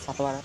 Satu barat,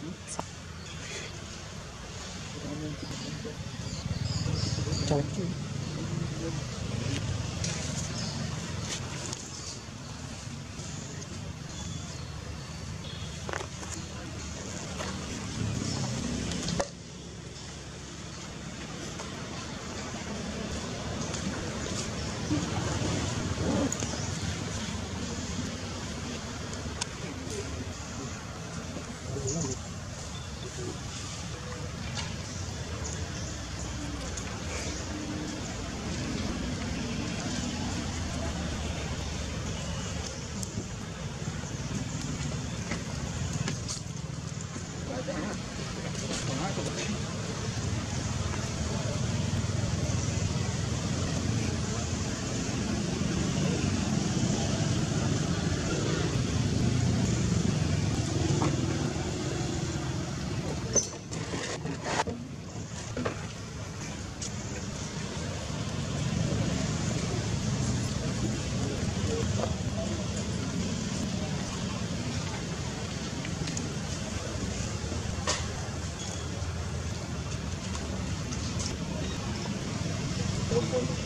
cocok.